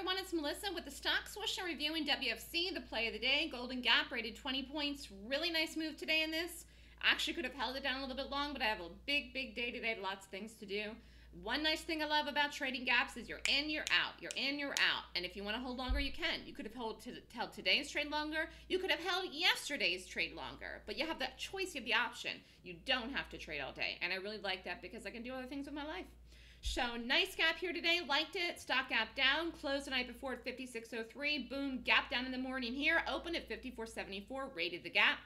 everyone, it's Melissa with the Stock Swoosh and reviewing WFC, the play of the day. Golden Gap rated 20 points. Really nice move today in this. Actually could have held it down a little bit long, but I have a big day today. Lots of things to do. One nice thing I love about trading gaps is you're in, you're out. You're in, you're out. And if you want to hold longer, you can. You could have held today's trade longer. You could have held yesterday's trade longer. But you have that choice. You have the option. You don't have to trade all day. And I really like that because I can do other things with my life. So nice gap here today, liked it. Stock gap down, closed the night before at 56.03, boom, gap down in the morning here, opened at 54.74, rated the gap,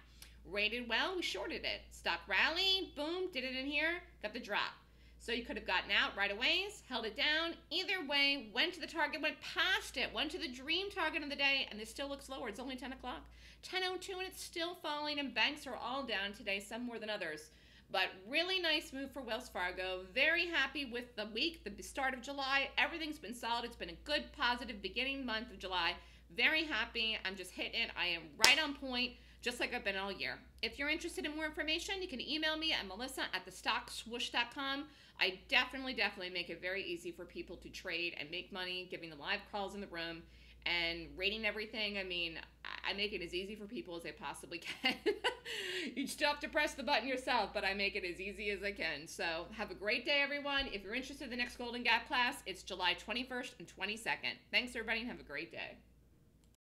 rated well, we shorted it. Stock rally, boom, did it in here, got the drop. So you could have gotten out right away, held it down, either way, went to the target, went past it, went to the dream target of the day, and this still looks lower. It's only 10 o'clock, 10:02, and it's still falling, and banks are all down today, some more than others. But really nice move for Wells Fargo. Very happy with the week, the start of July. Everything's been solid. It's been a good, positive beginning month of July. Very happy. I'm just hitting. I am right on point, just like I've been all year. If you're interested in more information, you can email me at melissa@thestockswoosh.com. I definitely make it very easy for people to trade and make money, giving the live calls in the room and rating everything. I mean, I make it as easy for people as I possibly can. You still have to press the button yourself, but I make it as easy as I can. So have a great day, everyone. If you're interested in the next Golden Gap class, it's July 21st and 22nd. Thanks, everybody, and have a great day.